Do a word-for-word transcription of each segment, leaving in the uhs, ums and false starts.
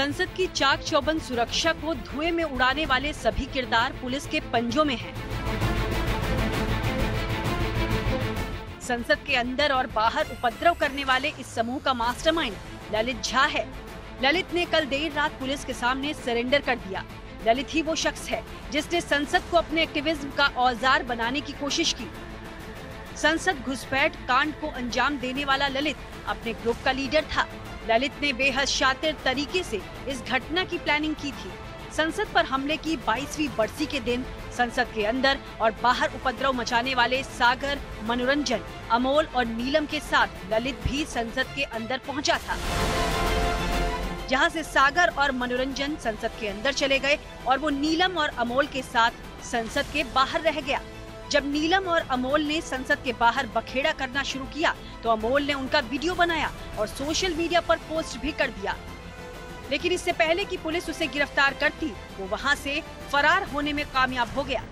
संसद की चाक चौबंद सुरक्षा को धुएं में उड़ाने वाले सभी किरदार पुलिस के पंजों में हैं। संसद के अंदर और बाहर उपद्रव करने वाले इस समूह का मास्टरमाइंड ललित झा है। ललित ने कल देर रात पुलिस के सामने सरेंडर कर दिया। ललित ही वो शख्स है जिसने संसद को अपने एक्टिविज्म का औजार बनाने की कोशिश की। संसद घुसपैठ कांड को अंजाम देने वाला ललित अपने ग्रुप का लीडर था। ललित ने बेहद शातिर तरीके से इस घटना की प्लानिंग की थी। संसद पर हमले की बाईसवीं बरसी के दिन संसद के अंदर और बाहर उपद्रव मचाने वाले सागर, मनोरंजन, अमोल और नीलम के साथ ललित भी संसद के अंदर पहुंचा था, जहां से सागर और मनोरंजन संसद के अंदर चले गए और वो नीलम और अमोल के साथ संसद के बाहर रह गया। जब नीलम और अमोल ने संसद के बाहर बखेड़ा करना शुरू किया तो अमोल ने उनका वीडियो बनाया और सोशल मीडिया पर पोस्ट भी कर दिया, लेकिन इससे पहले कि पुलिस उसे गिरफ्तार करती वो वहां से फरार होने में कामयाब हो गया।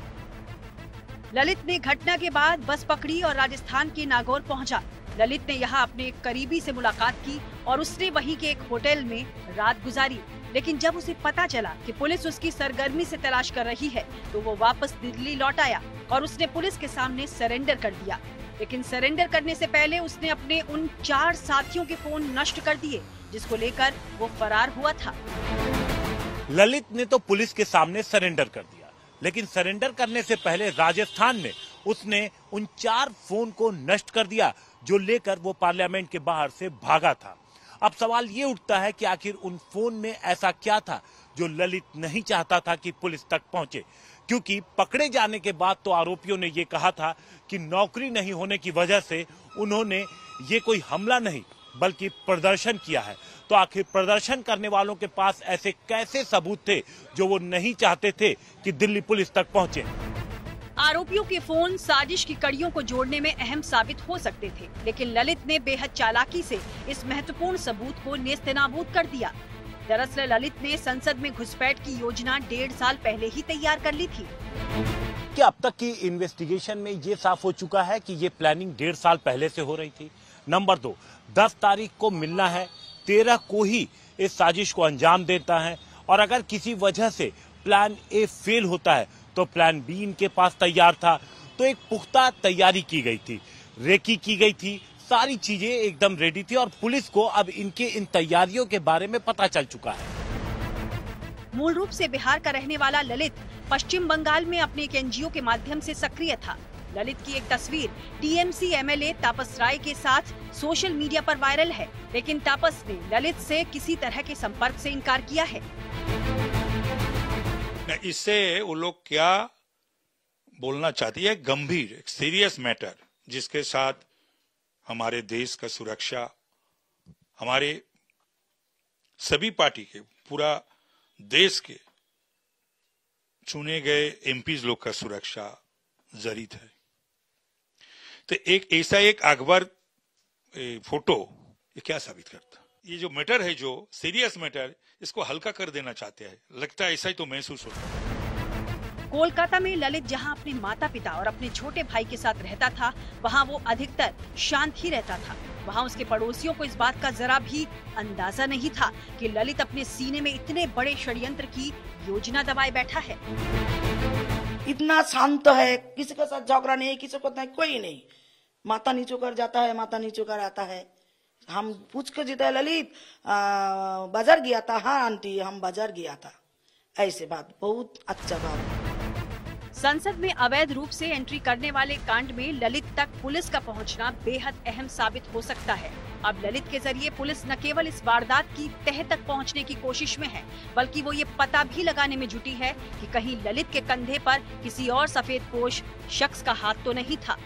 ललित ने घटना के बाद बस पकड़ी और राजस्थान के नागौर पहुंचा। ललित ने यहां अपने एक करीबी से मुलाकात की और उसने वहीं के एक होटल में रात गुजारी, लेकिन जब उसे पता चला कि पुलिस उसकी सरगर्मी से तलाश कर रही है तो वो वापस दिल्ली लौट आया और उसने पुलिस के सामने सरेंडर कर दिया। लेकिन सरेंडर करने से पहले उसने अपने उन चार साथियों के फोन नष्ट कर दिए जिसको लेकर वो फरार हुआ था। ललित ने तो पुलिस के सामने सरेंडर कर दिया, लेकिन सरेंडर करने से पहले राजस्थान में उसने उन चार फोन को नष्ट कर दिया जो लेकर वो पार्लियामेंट के बाहर से भागा था। अब सवाल ये उठता है कि आखिर उन फोन में ऐसा क्या था जो ललित नहीं चाहता था कि पुलिस तक पहुंचे, क्योंकि पकड़े जाने के बाद तो आरोपियों ने ये कहा था कि नौकरी नहीं होने की वजह से उन्होंने ये कोई हमला नहीं बल्कि प्रदर्शन किया है। तो आखिर प्रदर्शन करने वालों के पास ऐसे कैसे सबूत थे जो वो नहीं चाहते थे कि दिल्ली पुलिस तक पहुंचे। आरोपियों के फोन साजिश की कड़ियों को जोड़ने में अहम साबित हो सकते थे, लेकिन ललित ने बेहद चालाकी से इस महत्वपूर्ण सबूत को नेस्तनाबूद कर दिया। दरअसल ललित ने संसद में घुसपैठ की योजना डेढ़ साल पहले ही तैयार कर ली थी। कि अब तक की इन्वेस्टिगेशन में ये साफ हो चुका है कि ये प्लानिंग डेढ़ साल पहले से हो रही थी। नंबर दो, दस तारीख को मिलना है, तेरह को ही इस साजिश को अंजाम देता है और अगर किसी वजह से प्लान ए फेल होता है तो प्लान बी इनके पास तैयार था। तो एक पुख्ता तैयारी की गई थी, रेकी की गई थी, सारी चीजें एकदम रेडी थी और पुलिस को अब इनके इन तैयारियों के बारे में पता चल चुका है। मूल रूप से बिहार का रहने वाला ललित पश्चिम बंगाल में अपने एक एनजीओ के माध्यम से सक्रिय था। ललित की एक तस्वीर टीएमसी एमएलए तापस राय के साथ सोशल मीडिया पर वायरल है, लेकिन तापस ने ललित से किसी तरह के संपर्क से इनकार किया है। इससे वो लोग क्या बोलना चाहती है, गंभीर एक सीरियस मैटर जिसके साथ हमारे देश का सुरक्षा, हमारे सभी पार्टी के, पूरा देश के चुने गए एमपीज लोग का सुरक्षा जड़ित है। तो एक ऐसा एक अखबार फोटो ये क्या साबित करता, ये जो मैटर है, जो सीरियस मैटर, इसको हल्का कर देना चाहते हैं, लगता है ऐसा ही तो महसूस होता है। कोलकाता में ललित जहां अपने माता पिता और अपने छोटे भाई के साथ रहता था, वहां वो अधिकतर शांत ही रहता था। वहां उसके पड़ोसियों को इस बात का जरा भी अंदाजा नहीं था कि ललित अपने सीने में इतने बड़े षड्यंत्र की योजना दबाए बैठा है। इतना शांत है, किसी के साथ झगड़ा नहीं, किसी को कोई नहीं, माता नीचे कर जाता है, माता नीचे कर आता है। हम पूछ कर जीता है, ललित बाजार गया था? हाँ आंटी, हम बाजार गया था। ऐसे बात, बहुत अच्छा बात। संसद में अवैध रूप से एंट्री करने वाले कांड में ललित तक पुलिस का पहुंचना बेहद अहम साबित हो सकता है। अब ललित के जरिए पुलिस न केवल इस वारदात की तह तक पहुंचने की कोशिश में है, बल्कि वो ये पता भी लगाने में जुटी है कि कहीं ललित के कंधे पर किसी और सफेदपोश शख्स का हाथ तो नहीं था।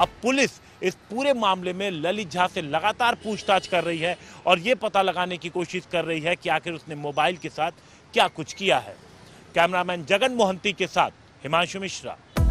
अब पुलिस इस पूरे मामले में ललित झा से लगातार पूछताछ कर रही है और ये पता लगाने की कोशिश कर रही है कि आखिर उसने मोबाइल के साथ क्या कुछ किया है। कैमरामैन जगन मोहंती के साथ हिमांशु मिश्रा।